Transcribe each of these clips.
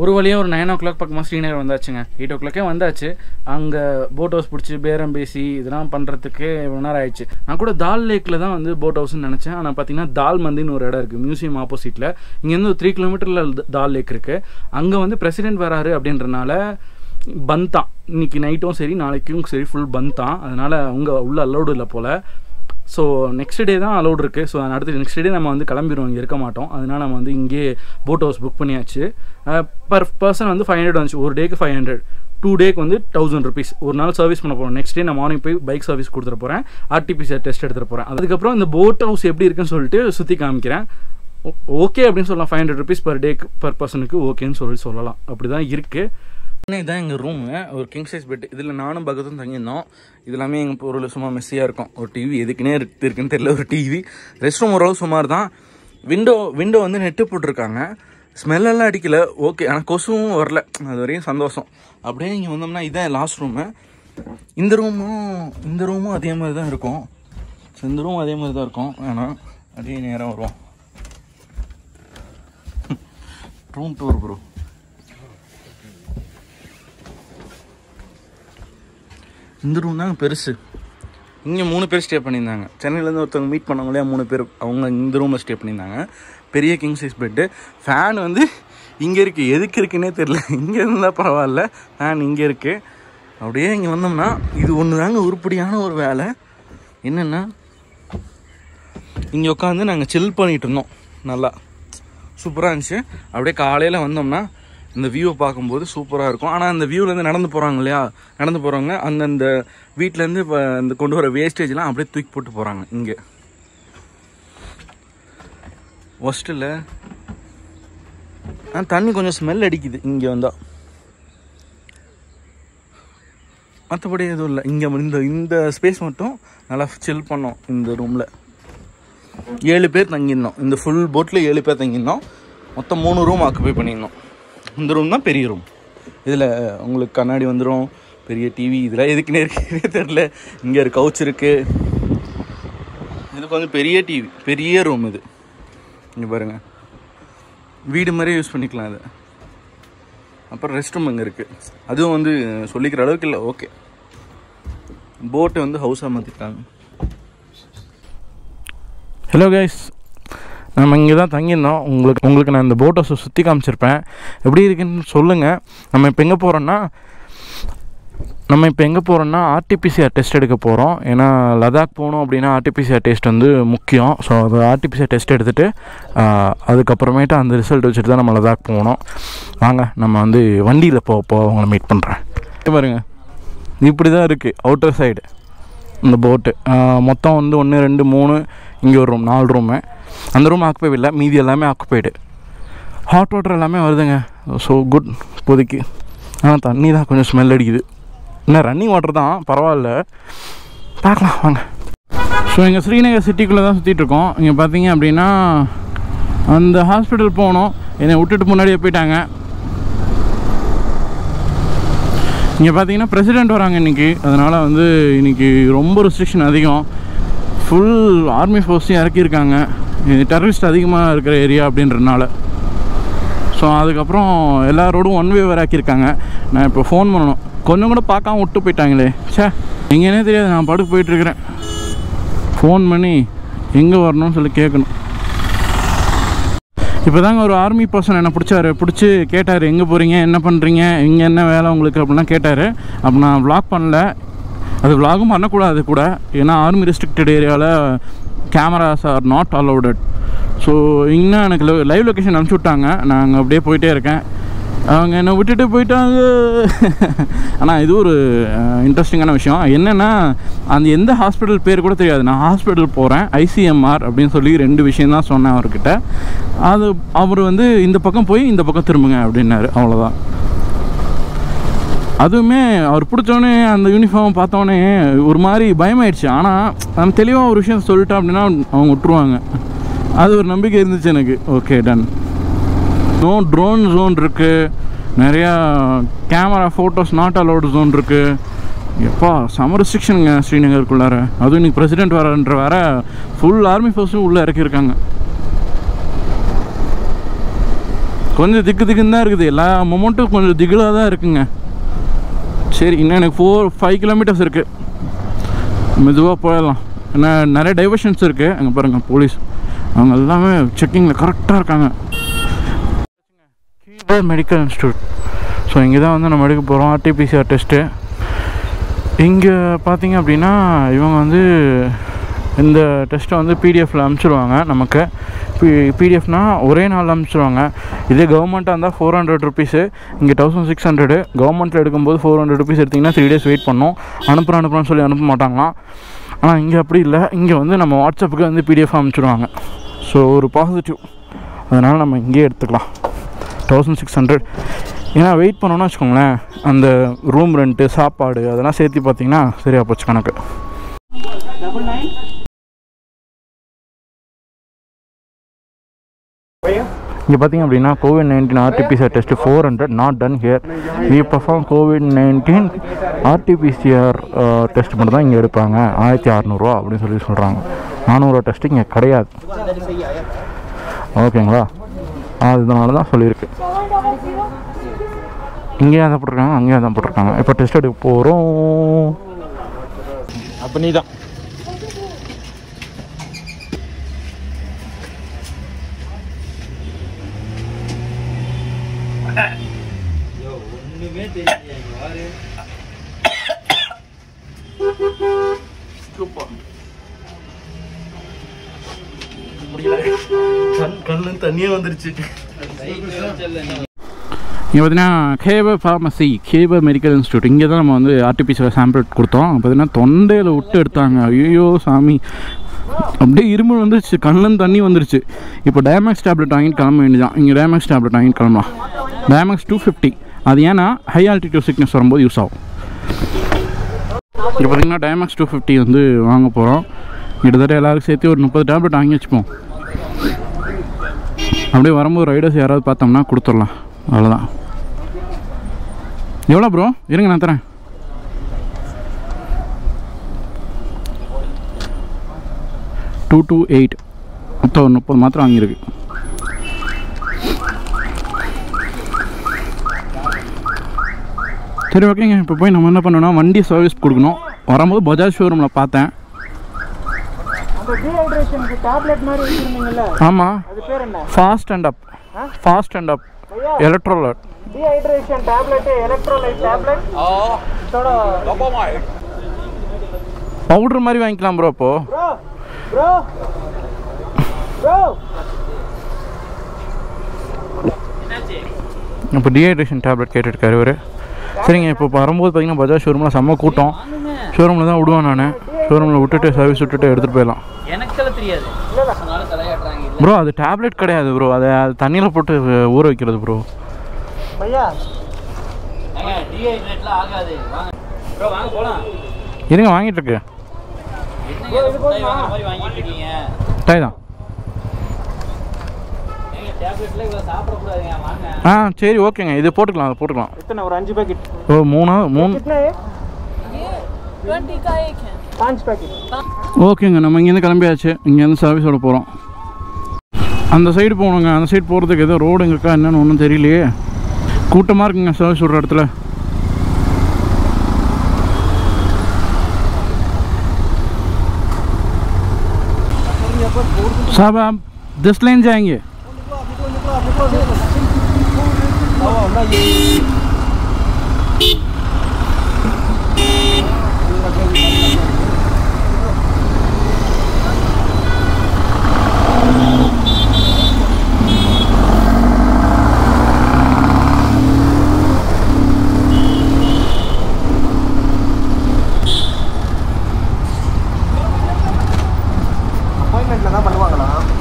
ஒரு வழியா ஒரு 9 o'clock பக்கமா ஸ்ரீநகர் வந்தாச்சுங்க. 8 o'clockே வந்தாச்சு. அங்க போட் ஹவுஸ் புடிச்சு பேரம் பேசி இதெல்லாம் பண்றதுக்கு ஒரு நேரம் ஆயிடுச்சு. நான் கூட தால் லேக்ல தான் வந்து போட் ஹவுஸ்னு நினைச்சேன். ஆனா பாத்தீங்கன்னா தால் மந்தின்னு ஒரு இடம் இருக்கு மியூசியம் ஆப்போசிட்ல. இங்க இருந்து 3 கிலோமீட்டர்ல தால் லேக் இருக்கு. அங்க வந்து பிரசிடென்ட் வராரு அப்படின்றனால பந்த் தான். இன்னைக்கு நைட்டும் சரி நாளைக்கும் சரி ஃபுல் பந்த் தான். அதனால அவங்க உள்ள அலௌடு இல்லை போல. ஸோ நெக்ஸ்ட் டே தான் அலௌட் இருக்குது. ஸோ அடுத்து நெக்ஸ்ட் டே நம்ம வந்து கிளம்பிடுவோம், இங்கே இருக்க மாட்டோம். அதனால் நம்ம வந்து இங்கே போட் ஹவுஸ் புக் பண்ணியாச்சு. பர் பர்சன் வந்து 500 வந்துச்சு. ஒரு டேக்கு 500, 2 டேக்கு வந்து 1000 ருபீஸ். ஒரு நாள் சர்வீஸ் பண்ண போகிறோம். நெக்ஸ்ட் டே நான் மார்னிங் போய் பைக் சர்வீஸ் கொடுத்துட்டு போகிறேன், ஆர்டிபிசிஆர் டெஸ்ட் எடுத்துகிட்டு போகிறேன். அதுக்கப்புறம் இந்த போட் ஹவுஸ் எப்படி இருக்குன்னு சொல்லிட்டு சுற்றி காமிக்கிறேன். ஓகே அப்படின்னு சொல்லலாம். 500 ருபீஸ் பர் டேக்கு பர் பர்சனுக்கு ஓகேன்னு சொல்லலாம். அப்படி தான் இருக்குது. இதான் எங்கள் ரூமு. ஒரு கிங் சைஸ் பெட். இதில் நானும் பக்கத்தும் தங்கியிருந்தோம். இதெல்லாமே எங்கள் பொருள் சும்மா மெஸ்ஸியாக இருக்கும். ஒரு டிவி எதுக்குன்னே இருக்குன்னு தெரியல. ஒரு டிவி, ரெஸ்ட் ரூம் ஓரளவு சுமார் தான். விண்டோ வந்து நெட்டு போட்டிருக்காங்க. ஸ்மெல்லாம் அடிக்கல, ஓகே. ஆனால் கொசுவும் வரல, அது வரையும் சந்தோஷம். அப்படியே இங்கே வந்தோம்னா இதான் லாஸ்ட் ரூமு. இந்த ரூமும் அதே மாதிரி தான் இருக்கும். இந்த ரூம் அதே மாதிரி தான் இருக்கும். ஆனால் அதே நேரம் வருவோம். Room tour bro. இந்த ரூம் தாங்க பெருசு. இங்கே 3 பேர் ஸ்டே பண்ணியிருந்தாங்க. சென்னையிலேருந்து ஒருத்தவங்க மீட் பண்ணவங்களே 3 பேர் அவங்க இந்த ரூமில் ஸ்டே பண்ணியிருந்தாங்க. பெரிய கிங் சைஸ் பெட்டு. ஃபேன் வந்து இங்கே இருக்குது. எதுக்கு இருக்குன்னே தெரில. இங்கே இருந்தால் பரவாயில்ல, ஃபேன் இங்கே இருக்குது. அப்படியே இங்கே வந்தோம்னா இது ஒன்று தாங்க உருப்படியான ஒரு வேலை. என்னென்னா இங்கே உட்காந்து நாங்கள் சில் பண்ணிகிட்டு இருந்தோம். நல்லா சூப்பராக இருந்துச்சு. அப்படியே காலையில் வந்தோம்னா இந்த வியூவை பார்க்கும்போது சூப்பராக இருக்கும். ஆனால் அந்த வியூவிலேருந்து நடந்து போகிறாங்க இல்லையா, நடந்து போகிறவங்க அந்த வீட்டிலேருந்து இப்போ இந்த கொண்டு வர வேஸ்டேஜ்லாம் அப்படியே தூக்கி போட்டு போகிறாங்க. இங்கே ஃபஸ்ட்டில் தண்ணி கொஞ்சம் ஸ்மெல் அடிக்குது இங்கே வந்தால். மற்றபடி எதுவும் இல்லை. இங்கே இந்த ஸ்பேஸ் மட்டும் நல்லா சில் பண்ணோம். இந்த ரூமில் 7 பேர் தங்கியிருந்தோம். இந்த ஃபுல் போட்டில் 7 பேர் தங்கியிருந்தோம். மொத்தம் 3 ரூம் ஆக்குப்பை பண்ணியிருந்தோம். இந்த ரூம் தான் பெரிய ரூம். இதில் உங்களுக்கு கண்ணாடி வந்துடும், பெரிய டிவி. இதெல்லாம் எதுக்குன்னு இருக்கவே தெரியல. இங்கே ஒரு கவுச் இருக்குது. இதுக்கு வந்து பெரிய டிவி, பெரிய ரூம். இது இங்கே பாருங்கள், வீடு மாதிரியே யூஸ் பண்ணிக்கலாம் இதை. அப்புறம் ரெஸ்ட் ரூம் இங்கே இருக்குது. அதுவும் வந்து சொல்லிக்கிற அளவுக்கு இல்லை, ஓகே. போட்டை வந்து ஹவுஸாக மாற்றிட்டாங்க. ஹலோ கைஸ், நம்ம இங்கே தான் தங்கியிருந்தோம். உங்களுக்கு நான் இந்த போட் ஹவுஸை சுற்றி காமிச்சிருப்பேன். எப்படி இருக்குன்னு சொல்லுங்கள். நம்ம இப்போ எங்கே போகிறோன்னா ஆர்டிபிசிஆர் டெஸ்ட் எடுக்க போகிறோம். ஏன்னா லடாக் போகணும் அப்படின்னா ஆர்டிபிசிஆர் டெஸ்ட் வந்து முக்கியம். ஸோ அது ஆர்டிபிசிஆர் டெஸ்ட் எடுத்துகிட்டு அதுக்கப்புறமேட்டு அந்த ரிசல்ட் வச்சுட்டு தான் நம்ம லடாக் போகணும். வாங்க நம்ம வந்து வண்டியில் போக அவங்கள மீட் பண்ணுறேன். பாருங்கள், இப்படி தான் இருக்குது அவுட்டர் சைடு இந்த போட்டு. மொத்தம் வந்து 1 2 3 இங்கே ஒரு ரூம், 4 ரூமு. அந்த ரூம் ஆக்குப்பை இல்லை, மீதி எல்லாமே ஆக்குப்பைடு. ஹாட் வாட்டர் எல்லாமே வருதுங்க. ஸோ குட் இப்போதைக்கு. ஆனால் தண்ணி தான் கொஞ்சம் ஸ்மெல் அடிக்குது. இன்னும் ரன்னிங் வாட்டர் தான், பரவாயில்ல, பார்க்கலாம் வாங்க. ஸோ எங்கள் ஸ்ரீநகர் சிட்டிக்குள்ளே தான் சுற்றிட்டுருக்கோம். இங்கே பார்த்தீங்க அப்படின்னா அந்த ஹாஸ்பிட்டல் போகணும். என்னை விட்டுட்டு முன்னாடியே போயிட்டாங்க. இங்கே பார்த்தீங்கன்னா பிரசிடெண்ட் வராங்க இன்றைக்கி. அதனால் வந்து இன்றைக்கி ரொம்ப ரெஸ்ட்ரிக்ஷன் அதிகம். ஃபுல் ஆர்மி ஃபோர்ஸையும் இறக்கியிருக்காங்க. டெரரிஸ்ட் அதிகமாக இருக்கிற ஏரியா அப்படின்றனால. ஸோ அதுக்கப்புறம் எல்லா ரோடும் 1 வே ஆக்கியிருக்காங்க. நான் இப்போ ஃபோன் பண்ணணும். கொஞ்சம் கூட பார்க்காம விட்டு போயிட்டாங்களே, சே. எங்கேனே தெரியாது, நான் படுக்க போயிட்டுருக்கிறேன். ஃபோன் பண்ணி எங்கே வரணும்னு சொல்லி கேட்கணும். இப்போ தாங்க ஒரு ஆர்மி பர்சன் என்னை பிடிச்சி கேட்டார், எங்கே போகிறீங்க, என்ன பண்ணுறீங்க, இங்கே என்ன வேலை உங்களுக்கு அப்படிலாம் கேட்டார். அப்போ நான் வ்ளாக் பண்ணல. அது வ்ளாகும் பண்ணக்கூடாது கூட. ஏன்னா ஆர்மி ரெஸ்ட்ரிக்டட் ஏரியாவில் cameras are not allowed. So இன்னும் எனக்கு லைவ் லொக்கேஷன் அனுப்பிச்சி விட்டாங்க. நாங்கள் அப்படியே போயிட்டே இருக்கேன். அவங்க என்னை விட்டுட்டு போயிட்டாங்க. ஆனால் இது ஒரு இன்ட்ரெஸ்டிங்கான விஷயம். என்னென்னா அந்த எந்த ஹாஸ்பிட்டல் பேர் கூட தெரியாது. நான் ஹாஸ்பிட்டல் போகிறேன் ஐசிஎம்ஆர் அப்படின்னு சொல்லி 2 விஷயந்தான் சொன்னேன் அவர்கிட்ட. அவர் வந்து இந்த பக்கம் போய் இந்த பக்கம் திரும்புங்க அப்படின்னாரு, அவ்வளோதான். அதுவுமே அவர் பிடிச்சோன்னே அந்த யூனிஃபார்ம் பார்த்தோன்னே ஒரு மாதிரி பயமாயிடுச்சு. ஆனால் நம்ம தெளிவாக ஒரு விஷயம் சொல்லிட்டோம் அப்படின்னா அவங்க விட்டுருவாங்க. அது ஒரு நம்பிக்கை இருந்துச்சு எனக்கு. Okay ton. ட்ரோன் ஜோன் இருக்குது, நிறையா camera photos not allowed zone இருக்குது. எப்பா செம ரெஸ்ட்ரிக்ஷனுங்க ஸ்ரீநகருக்குள்ளார. அதுவும் இன்னைக்கு பிரசிடெண்ட் வரன்ற வேற ஃபுல் ஆர்மி ஃபோர்ஸும் உள்ளே இறக்கியிருக்காங்க. கொஞ்சம் திக்கு திக்குன்னு தான் இருக்குது, எல்லா மொமெண்ட்டும் கொஞ்சம் திகிலாக தான் இருக்குங்க. சரி, இன்னும் எனக்கு 4-5 கிலோமீட்டர்ஸ் இருக்குது, மெதுவாக போயிடலாம். ஏன்னா நிறைய டைவர்ஷன்ஸ் இருக்குது. அங்கே பாருங்கள் போலீஸ், அவங்க எல்லாமே செக்கிங்கில் கரெக்டாக இருக்காங்க. கீழே மெடிக்கல் இன்ஸ்டியூட், ஸோ இங்கே தான் வந்து நம்ம எடுக்க போகிறோம் ஆர்டிபிசிஆர் டெஸ்ட்டு. இங்கே பார்த்திங்க அப்படின்னா இவங்க வந்து இந்த டெஸ்ட்டை வந்து பிடிஎஃப்பில் அனுப்பிச்சிடுவாங்க நமக்கு. பிடிஎஃப்னால் ஒரே நாள் அனுப்பிச்சிடுவாங்க. இதே கவர்மெண்ட்டாக இருந்தால் 400 ருபீஸு, இங்கே 1600. கவர்மெண்ட்டில் எடுக்கும்போது 400 ருபீஸ் எடுத்திங்கன்னா 3 days வெயிட் பண்ணோம். அனுப்புகிறான்னு சொல்லி அனுப்ப மாட்டாங்களாம். ஆனால் இங்கே அப்படி இல்லை, இங்கே வந்து நம்ம வாட்ஸ்அப்புக்கு வந்து பிடிஎஃப் அனுப்பிச்சிடுவாங்க. ஸோ ஒரு பாசிட்டிவ், அதனால் நம்ம இங்கேயே எடுத்துக்கலாம் 1600. ஏன்னா வெயிட் பண்ணோன்னா வச்சுக்கோங்களேன், அந்த ரூம் ரெண்ட்டு சாப்பாடு அதெல்லாம் சேர்த்து பார்த்திங்கன்னா சரியாக போச்சு கணக்கு. இங்கே பார்த்திங்க அப்படின்னா COVID-19 RT-PCR test 400 not done here. We perform COVID-19 RT-PCR test மட்டும் தான் இங்கே எடுப்பாங்க, 1600 அப்படின்னு சொல்லி சொல்கிறாங்க. 400 டெஸ்ட்டு இங்கே கிடையாது, ஓகேங்களா? அதனால தான் சொல்லியிருக்கு. இங்கேயே தான் போட்டிருக்காங்க, அங்கேயே தான் போட்டிருக்காங்க. இப்போ டெஸ்ட் எடுக்க போகிறோம். அப்போ நீ தான் தண்ணியே வந்துருச்சு. இங்கே பார்த்தீங்கன்னா கேபர் ஃபார்மசி, கேபர் மெடிக்கல் இன்ஸ்டியூட், இங்கே தான் நம்ம வந்து ஆர்டிபிசிஆர் சாம்பிள் கொடுத்தோம். பார்த்தீங்கன்னா தொண்டையில் விட்டு எடுத்தாங்க. ஐயோ சாமி, அப்படியே இருமல் வந்துருச்சு, கண்ணில் தண்ணி வந்துருச்சு. இப்போ டயமேக்ஸ் டேப்லெட் வாங்கிட்டு கிளம்ப வேண்டியதான். இங்கே டயமேக்ஸ் டேப்லெட் வாங்கிட்டு கிளம்பலாம். டயமேக்ஸ் 250, அது ஏன்னா ஹை ஆல்டிடியூட் சிக்னஸ் வரும்போது யூஸ் ஆகும். இப்போ பார்த்தீங்கன்னா டயமேக்ஸ் 250 வந்து வாங்க போகிறோம். கிட்டத்தட்ட எல்லாருக்கும் சேர்த்து ஒரு 30 டேப்லெட் வாங்கி வச்சுப்போம். அப்படியே வரும்போது ரைடர்ஸ் யாராவது பார்த்தோம்னா கொடுத்துடலாம், அவ்வளோதான். எவ்வளோ ப்ரோ? இருங்க நான் தரேன். $228, மொத்தம் ஒரு 30 மாத்திரை வாங்கியிருக்கு. சரி ஓகேங்க, இப்போ போய் நம்ம என்ன பண்ணோன்னா வண்டி சர்வீஸ் கொடுக்கணும். வரும்போது பஜாஜ் ஷோரூமில் பார்த்தேன். ஆமாம், fast and up, fast and up electrolyte dehydration tablet, electrolyte tablet, இதோட டோபமைட் பவுடர் மாதிரி வாங்கிக்கலாம் bro. அப்போ bro bro என்னாச்சு? இப்போ டீஹைட்ரேஷன் tablet கேட்டிருக்காரு இவரு. சரிங்க, இப்போ வரும்போது பார்த்தீங்கன்னா பஜாஜ் ஷோரூமில் செம்ம கூட்டம். ஷோரூமில் தான் விடுவேன் நான். ஷோரூமில் விட்டுட்டு சர்வீஸ் விட்டுட்டு எடுத்துகிட்டு போயிடலாம். எனக்கு தெரியாது ப்ரோ, அது டேப்லெட் கிடையாது ப்ரோ, அதை அது தண்ணியில் போட்டு ஊற வைக்கிறது ப்ரோ. இருங்க வாங்கிட்டு இருக்கு. ஆ சரி ஓகேங்க, இது போட்டுக்கலாம், அதை போட்டுக்கலாம். ஒரு 5 பேக்கெட், ஓ 3 ஓகேங்க. நம்ம இங்கேருந்து கிளம்பியாச்சு. இங்கேருந்து சர்வீஸோட போகிறோம். அந்த சைடு போகணுங்க. அந்த சைடு போகிறதுக்கு எதுவும் ரோடு எங்கே இருக்கா என்னன்னு ஒன்றும் தெரியலையே. கூட்டமாக இருக்குங்க சர்வீஸ் விடுற இடத்துல. சாப் ஆப் திஸ் லைன் ஜாயிங்க.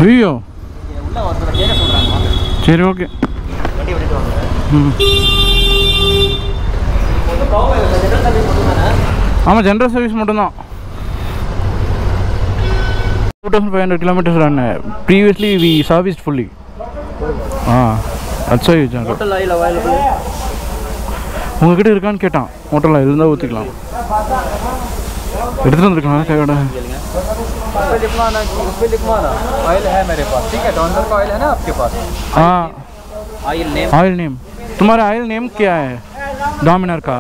ஐயோ, சரி ஓகே. ஆமாம், ஜென்ரல் சர்வீஸ் மட்டும்தான். 2500 kilometres run previously we service fully. ஆ அட்ஸா யூ ஜென்ரல். உங்ககிட்ட இருக்கான்னு கேட்டான். மோட்டர் ஆயில் இருந்தால் ஊற்றிக்கலாம். எடுத்துகிட்டு வந்துருக்கலாம் கையோட. उसमें लिखवाना ऑयल है मेरे पास, ठीक है? डॉनर का ऑयल है ना आपके पास? हाँ, आयल नेम। तुम्हारा आयल नेम क्या है डोमिनर का?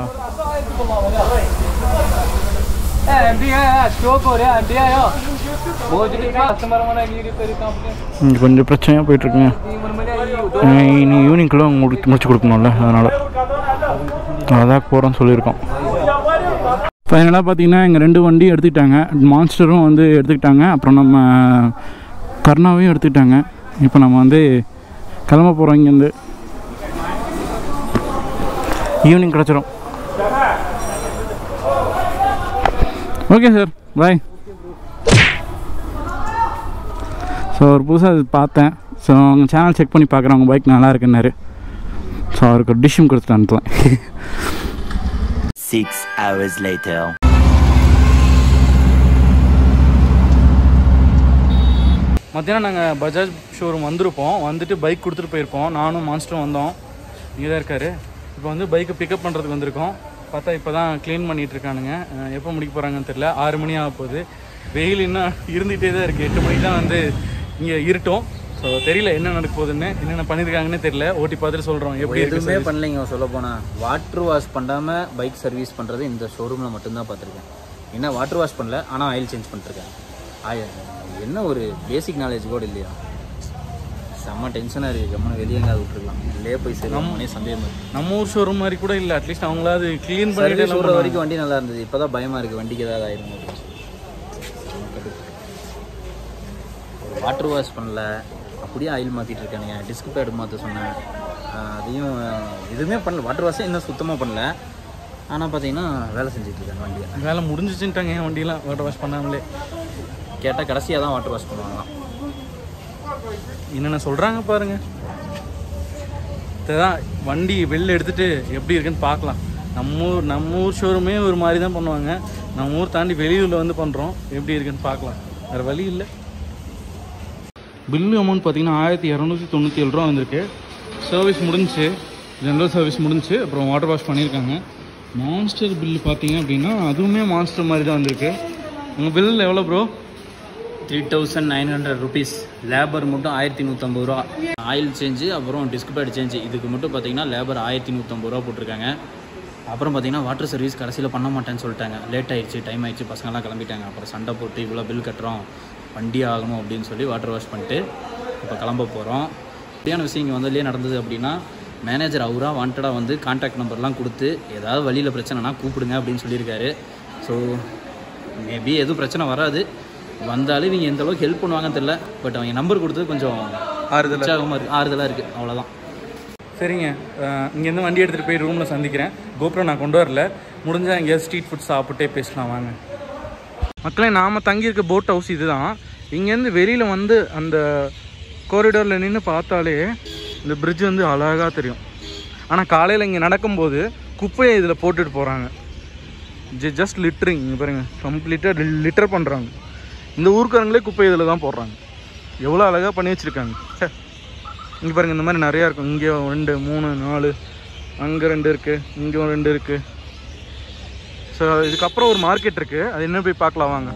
कुछ प्रच्चया पे ईवनिंग मुड़च फाइनल पातना ये रे वी एटास्टर वह अपर नम कर्णा एटा नाम वो कलमपर ईवनिंग कड़चर ओके सर बाय। सो और पाते सो चेनल चेक पड़ी पाक बैक नाला सो डिश्यूम को 6 hours later. மத்தியானம் நாங்கள் பஜாஜ் ஷோரூம் வந்திருப்போம். வந்துட்டு பைக் கொடுத்துட்டு போயிருப்போம். நானும் மான்ஸ்டரும் வந்தோம். இங்கே தான் இருக்காரு. இப்போ வந்து பைக்கை பிக்கப் பண்ணுறதுக்கு வந்திருக்கோம். பார்த்தா இப்போ தான் க்ளீன் பண்ணிட்டு இருக்கானுங்க. எப்போ முடிக்க போகிறாங்கன்னு தெரியல. 6 மணி ஆக போகுது. வெயில் இன்னும் இருந்துகிட்டே தான் இருக்குது. 8 மணிக்கு தான் வந்து இங்கே இருட்டும். ஸோ தெரியல என்ன நடக்க போகுதுன்னு. என்னென்ன பண்ணியிருக்காங்கன்னு தெரியல. ஓட்டி பார்த்துட்டு சொல்கிறோம் எப்படி எதுவுமே பண்ணலைங்க. சொல்ல போனால் வாட்டர் வாஷ் பண்ணாமல் பைக் சர்வீஸ் பண்ணுறது இந்த ஷோரூமில் மட்டும்தான் பார்த்துருக்கேன். ஏன்னா வாட்டர் வாஷ் பண்ணல, ஆனால் ஆயில் சேஞ்ச் பண்ணிட்டுருக்கேன். ஆயில் என்ன ஒரு பேசிக் நாலேஜ் கூட இல்லையா? செம்ம டென்ஷனாக இருக்குது. கம்மன் வெளியே எங்காவது விட்டுருக்கலாம் இல்லையே போய் சரி நம்மனே சந்தேகம் இருக்குது. நம்ம ஊர் ஷோரூம் மாதிரி கூட இல்லை. அட்லீஸ்ட் அவங்களாவது க்ளீன் பண்ணிட்டு சொல்கிற வரைக்கும் வண்டி நல்லா இருந்தது. இப்போ தான் பயமாக இருக்குது வண்டிக்கு ஏதாவது ஆயிடும் அப்படின்னு. வாட்டர் வாஷ் பண்ணல, அப்படியே ஆயில் மாற்றிட்டு இருக்கானுங்க. டிஸ்க் பேடு மாற்ற சொன்னேன், அதையும் எதுவுமே பண்ணல. வாட்டர் வாஷே இன்னும் சுத்தமாக பண்ணல. ஆனால் பார்த்தீங்கன்னா வேலை செஞ்சிட்ருக்காங்க. வண்டியை வேலை முடிஞ்சிச்சுட்டாங்க. என் வண்டியெலாம் வாட்டர் வாஷ் பண்ணாமலே கேட்டால் கடைசியாக தான் வாட்டர் வாஷ் பண்ணுவாங்களாம். என்னென்ன சொல்கிறாங்க பாருங்கள். இதுதான் வண்டி வெளில எடுத்துகிட்டு எப்படி இருக்குன்னு பார்க்கலாம். நம்ம ஊர் ஷோரூமே ஒரு மாதிரி தான் பண்ணுவாங்க. நம்ம ஊர் தாண்டி வெளியூரில் வந்து பண்ணுறோம். எப்படி இருக்குன்னு பார்க்கலாம், வேறு வழி இல்லை. बिल्लू अमौंट पातना 1297 ரூபா வந்திருக்கு. சர்வீஸ் முடிஞ்சு, ஜென்ரல் சர்வீஸ் முடிஞ்சு, அப்புறம் வாட்டர் வாஷ் பண்ணியிருக்காங்க. மான்ஸ்டர் பில்லு பார்த்தீங்க அப்படின்னா அதுவுமே மான்ஸ்டர் மாதிரி தான் வந்திருக்கு. உங்கள் பில்லில் எவ்வளோ ப்ரோ? 3900 rupees. லேபர் மட்டும் 1150 ரூபா. ஆயில் சேஞ்சு அப்புறம் டிஸ்க் பேட் சேஞ்சு இதுக்கு மட்டும் பார்த்தீங்கன்னா லேபர் 1150 ரூபா போட்டிருக்காங்க. அப்புறம் பார்த்தீங்கன்னா வாட்டர் சர்வீஸ் கடைசியில் பண்ண மாட்டேன்னு சொல்லிட்டாங்க. லேட் ஆகிடுச்சு, டைம் ஆகிடுச்சு, பசங்கள்லாம் கிளம்பிட்டாங்க. அப்புறம் சண்டை போட்டு இவ்வளோ பில் கட்டுறோம், வண்டி ஆகணும் அப்படின்னு சொல்லி வாட்டர் வாஷ் பண்ணிட்டு இப்போ கிளம்ப போகிறோம். இப்படியான விஷயம் இங்கே வந்ததுலேயே நடந்தது அப்படின்னா மேனேஜர் அவராக வாண்டடாக வந்து கான்டாக்ட் நம்பர்லாம் கொடுத்து ஏதாவது வழியில் பிரச்சனைனா கூப்பிடுங்க அப்படின்னு சொல்லியிருக்காரு. ஸோ மேபி எதுவும் பிரச்சனை வராது. வந்தாலும் இவங்க எந்தளவுக்கு ஹெல்ப் பண்ணுவாங்கன்னு தெரில. பட் அவங்க நம்பர் கொடுத்தது கொஞ்சம் ஆறுதலாக இருக்குது. அவ்வளோதான். சரிங்க, இங்கேருந்து வண்டி எடுத்துகிட்டு போய் ரூமில் சந்திக்கிறேன். கோப்ரோ நான் கொண்டு வரல, முடிஞ்சால் எங்கேயாவது ஸ்ட்ரீட் ஃபுட் சாப்பிட்டே பேசலாம் வாங்க. மக்களே, நாம் தங்கியிருக்க போட் ஹவுஸ் இது தான். இங்கேருந்து வெளியில் வந்து அந்த கோரிடோரில் நின்று பார்த்தாலே இந்த பிரிட்ஜ் வந்து அழகாக தெரியும். ஆனால் காலையில் இங்கே நடக்கும்போது குப்பையை இதில் போட்டுட்டு போகிறாங்க. Just littering. இங்கே பாருங்கள், கம்ப்ளீட்டாக லிட்டர் பண்ணுறாங்க. இந்த ஊருக்காரங்களே குப்பை இதில் தான் போடுறாங்க. எவ்வளோ அழகாக பண்ணி வச்சுருக்காங்க. இங்கே பாருங்கள், இந்த மாதிரி நிறையா இருக்கும். இங்கே 2 3 4 அங்கே 2 இருக்குது, இங்கே 2 இருக்குது. ஸோ இதுக்கப்புறம் ஒரு மார்க்கெட் இருக்குது, அது என்ன போய் பார்க்கலாம் வாங்க.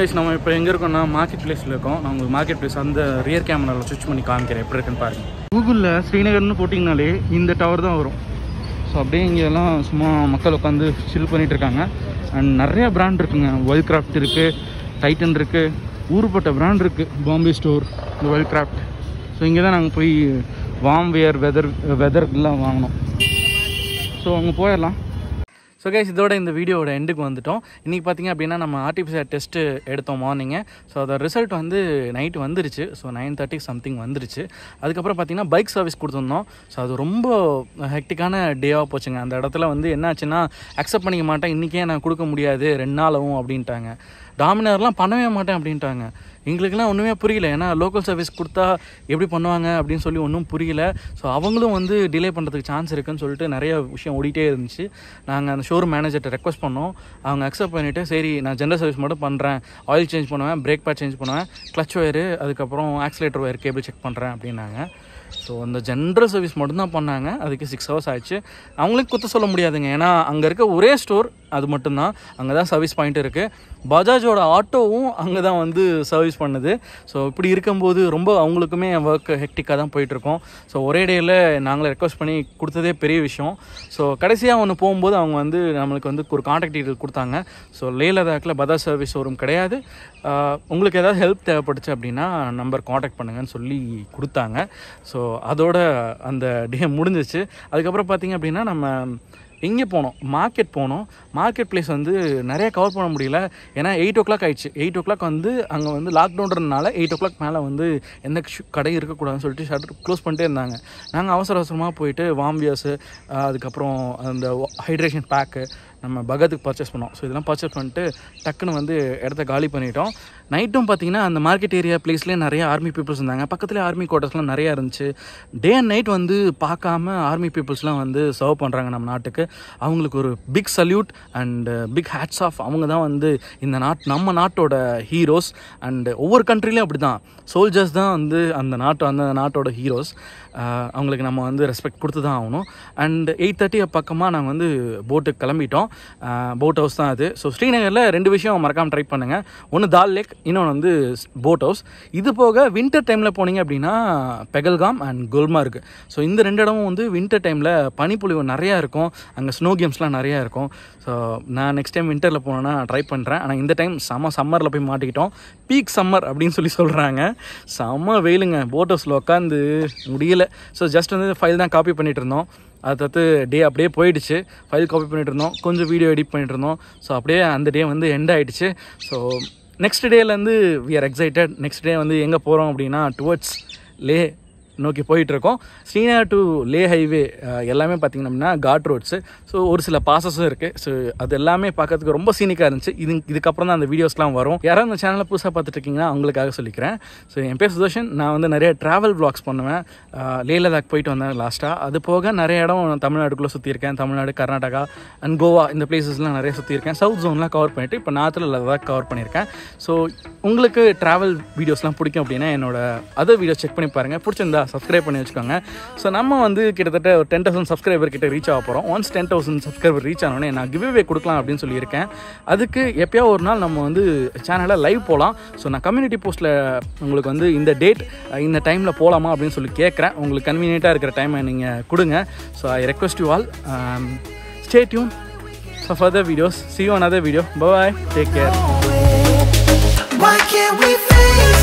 கைஸ், நம்ம இப்போ எங்கே இருக்கோம்னா மார்க்கெட் பிளேஸில் இருக்கோம். நான் உங்களுக்கு மார்க்கெட் பிளேஸ் அந்த ரியர் கேமராவில் ஸ்விட்ச் பண்ணி காமிக்கிறேன் எப்படி இருக்குன்னு பாருங்கள். கூகுளில் ஸ்ரீநகர்னு போட்டிங்கனாலே இந்த டவர் தான் வரும். ஸோ அப்படியே இங்கெல்லாம் சும்மா மக்கள் உட்காந்து சில் பண்ணிகிட்டு இருக்காங்க. அண்ட் நிறையா பிராண்ட் இருக்குங்க. வைல்ட் கிராஃப்ட் இருக்குது, டைட்டன் இருக்குது, ஊருப்பட்ட பிராண்ட் இருக்குது. பாம்பே ஸ்டோர், இந்த வைல்ட் கிராஃப்ட். ஸோ இங்கே தான் நாங்கள் போய் வார்ம் வியர் வெதர்லாம் வாங்கினோம். ஸோ அங்கே போயிடலாம். ஸோ கைஸ், இதோட இந்த வீடியோவோட எண்டுக்கு வந்துவிட்டோம். இன்றைக்கி பார்த்திங்க அப்படின்னா நம்ம ஆர்டிஃபிஷியல் டெஸ்ட்டு எடுத்தோம் மார்னிங்கு. ஸோ அதோட ரிசல்ட் வந்து நைட்டு வந்துருச்சு. ஸோ 9:30 சம்திங் வந்துருச்சு. அதுக்கப்புறம் பார்த்திங்கன்னா பைக் சர்வீஸ் கொடுத்துருந்தோம். ஸோ அது ரொம்ப ஹெக்டிக்கான டேவாக போச்சுங்க. அந்த இடத்துல வந்து என்னாச்சுன்னா அக்செப்ட் பண்ணிக்க மாட்டேன், இன்றைக்கே நான் கொடுக்க முடியாது, 2 நாள் ஆகும் அப்படின்ட்டாங்க. டாமினார்லாம் பண்ணவே மாட்டேன் அப்படின்ட்டாங்க. எங்களுக்குலாம் ஒன்றுமே புரியல, ஏன்னா லோக்கல் சர்வீஸ் கொடுத்தா எப்படி பண்ணுவாங்க அப்படின்னு சொல்லி ஒன்றும் புரியல. ஸோ அவங்களும் வந்து டிலே பண்ணுறதுக்கு சான்ஸ் இருக்குன்னு சொல்லிட்டு நிறைய விஷயம் ஓடிட்டே இருந்துச்சு. நாங்கள் அந்த ஷோரூம் மேனேஜர்கிட்ட ரெக்வஸ்ட் பண்ணோம், அவங்க அக்செப்ட் பண்ணிவிட்டு சரி நான் ஜென்ரல் சர்வீஸ் மட்டும் பண்ணுறேன், ஆயில் சேஞ்ச் பண்ணுவேன், பிரேக் பேட் சேஞ்ச் பண்ணுவேன், கிளச் ஒயரு அதுக்கப்புறம் ஆக்சிலேட்டர் ஒயர் கேபிள் செக் பண்ணுறேன் அப்படின்னாங்க. ஸோ அந்த ஜென்ரல் சர்வீஸ் மட்டும்தான் பண்ணாங்க. அதுக்கு 6 hours ஆயிடுச்சு. அவங்களுக்கு குத்த சொல்ல முடியாதுங்க, ஏன்னா அங்கே இருக்க ஒரே ஸ்டோர் அது மட்டும்தான், அங்கே தான் சர்வீஸ் பாயிண்ட் இருக்குது. பஜாஜோட ஆட்டோவும் அங்கே தான் வந்து சர்வீஸ் பண்ணுது. ஸோ இப்படி இருக்கும்போது ரொம்ப அவங்களுக்குமே ஒர்க் ஹெக்டிக்காக தான் போயிட்டுருக்கோம். ஸோ ஒரே டேயில் நாங்களே ரெக்வஸ்ட் பண்ணி கொடுத்ததே பெரிய விஷயம். ஸோ கடைசியாக ஒன்று போகும்போது அவங்க வந்து நம்மளுக்கு வந்து ஒரு கான்டாக்ட் டீட்டெயில் கொடுத்தாங்க. ஸோ லே லதாக்கில் பஜாஜ் சர்வீஸ் ஷோரூம் கிடையாது, உங்களுக்கு ஏதாவது ஹெல்ப் தேவைப்படுச்சு அப்படின்னா நம்பர் கான்டாக்ட் பண்ணுங்கன்னு சொல்லி கொடுத்தாங்க. ஸோ அதோட அந்த டே முடிஞ்சிச்சு. அதுக்கப்புறம் பார்த்திங்க அப்படின்னா நம்ம இங்கே போனோம், மார்க்கெட் போனோம். மார்க்கெட் பிளேஸ் வந்து நிறையா கவர் பண்ண முடியல, ஏன்னா 8 o'clock ஆகிடுச்சு. 8 o'clock வந்து அங்கே வந்து லாக்டவுன்றதுனால 8 o'clock மேலே வந்து எந்த கடை இருக்கக்கூடாதுன்னு சொல்லிட்டு ஷட்டர் க்ளோஸ் பண்ணிட்டே இருந்தாங்க. நாங்கள் அவசர அவசரமாக போயிட்டு வாம்பியாஸு அதுக்கப்புறம் அந்த ஹைட்ரேஷன் பேக்கு நம்ம பகத்துக்கு பர்ச்சேஸ் பண்ணோம். ஸோ இதெல்லாம் பர்ச்சேஸ் பண்ணிட்டு டக்குன்னு வந்து இடத்த காலி பண்ணிட்டோம். நைட்டும் பார்த்திங்கன்னா அந்த மார்க்கெட் ஏரியா பிளேஸ்லேயே நிறைய ஆர்மி பீப்புள்ஸ் இருந்தாங்க, பக்கத்தில் ஆர்மி குவார்ட்டர்ஸ்லாம் நிறையா இருந்துச்சு. டே அண்ட் நைட் வந்து பார்க்காம ஆர்மி பீப்புள்ஸ்லாம் வந்து சர்வ் பண்ணுறாங்க நம்ம நாட்டுக்கு. அவங்களுக்கு ஒரு big salute and big hats off. அவங்க தான் வந்து இந்த நம்ம நாட்டோட ஹீரோஸ். அண்டு ஒவ்வொரு கண்ட்ரிலையும் அப்படி தான், சோல்ஜர்ஸ் தான் வந்து அந்த நாட்டோட ஹீரோஸ். அவங்களுக்கு நம்ம வந்து ரெஸ்பெக்ட் கொடுத்து தான் ஆகணும். அண்ட் 8:30 பக்கமாக நாங்கள் வந்து போட்டுக்கு கிளம்பிட்டோம். போட் ஹவுஸ் தான் அது. ஸோ ஸ்ரீநகரில் 2 விஷயம் மறக்காமல் ட்ரை பண்ணுங்கள், ஒன்று தால் லேக், இன்னொன்று வந்து போட் ஹவுஸ். இது போக வின்டர் டைமில் போனீங்க அப்படின்னா பெகல்காம் அண்ட் குல்மார்க். ஸோ இந்த 2 இடமும் வந்து வின்டர் டைமில் பனிப்பொழிவு நிறையா இருக்கும், அங்கே ஸ்னோ கேம்ஸ்லாம் நிறையா இருக்கும். ஸோ நான் நெக்ஸ்ட் டைம் வின்டரில் போனேன்னா ட்ரை பண்ணுறேன். ஆனால் இந்த டைம் சம்மரில் போய் மாட்டிக்கிட்டோம். பீக் சம்மர் அப்படின்னு சொல்கிறாங்க. செம்ம வெயிலுங்க, போட் ஹவுஸில் உட்காந்து முடியல. ஸோ ஜஸ்ட் வந்து ஃபைல் தான் காப்பி பண்ணிகிட்டு இருந்தோம். அதை தவிர்த்து டே அப்படியே போயிடுச்சு. ஃபைல் காப்பி பண்ணிகிட்டு இருந்தோம், கொஞ்சம் வீடியோ எடிட் பண்ணிட்டு இருந்தோம். ஸோ அப்படியே அந்த டே வந்து எண்ட் ஆகிடுச்சு. ஸோ நெக்ஸ்ட் டேலேருந்து we are excited. Next day வந்து எங்கே போகிறோம் அப்படின்னா டுவர்ட்ஸ் லே நோக்கி போயிட்டுருக்கோம். ஸ்ரீநகர் டு லே ஹைவே எல்லாமே பார்த்திங்க அப்படின்னா காட் ரோட்ஸு. ஸோ ஒரு சில பாசஸும் இருக்குது. ஸோ அது எல்லாமே பார்க்கறதுக்கு ரொம்ப சீனிக்காக இருந்துச்சு. இதுக்கப்புறம் தான் அந்த வீடியோஸ்லாம் வரும். யாராவது அந்த சேனலில் புதுசாக பார்த்துட்டு இருக்கீங்கன்னா அவங்களுக்காக சொல்லிக்கிறேன். ஸோ என் பேர் சுதர்ஷன். நான் வந்து நிறைய ட்ராவல் வ்ளாக்ஸ் பண்ணுவேன். லே லதாக் போயிட்டு வந்தேன் லாஸ்ட்டாக. அது போக நிறைய இடம் தமிழ்நாடுக்குள்ளே சுற்றியிருக்கேன். தமிழ்நாடு, கர்நாடகா அண்ட் கோவா இந்த பிளேசஸ்லாம் நிறைய சுற்றியிருக்கேன். சவுத் ஜோன்லாம் கவர் பண்ணிவிட்டு இப்போ நார்த்தில் லதாக் கவர் பண்ணியிருக்கேன். ஸோ உங்களுக்கு ட்ராவல் வீடியோஸ்லாம் பிடிக்கும் அப்படின்னா என்னோட அதர் வீடியோஸ் செக் பண்ணி பாருங்கள். பிடிச்சிருந்தா சப்ஸ்கிரைப் பண்ணி வச்சுக்கோங்க. ஸோ நம்ம வந்து கிட்டத்தட்ட ஒரு 10,000 சப்ஸ்கிரைபர் கிட்ட ரீச் ஆக போகிறோம். ஒன்ஸ் 10,000 சப்ஸ்கிரைபர் ரீச் ஆனோடனே நான் கிவ் அவே கொடுக்கலாம் அப்படின்னு சொல்லியிருக்கேன். அதுக்கு எப்போயோ ஒரு நாள் நம்ம வந்து சேனலில் லைவ் போகலாம். ஸோ நான் கம்யூனிட்டி போஸ்ட்டில் உங்களுக்கு வந்து இந்த டேட் இந்த டைமில் போகலாமா அப்படின்னு சொல்லி கேட்குறேன். உங்களுக்கு கன்வீனியன்ட்டாக இருக்கிற டைமை நீங்கள் கொடுங்க. So I request you all stay tune for further videos. See you on another video. Bye bye. Take care.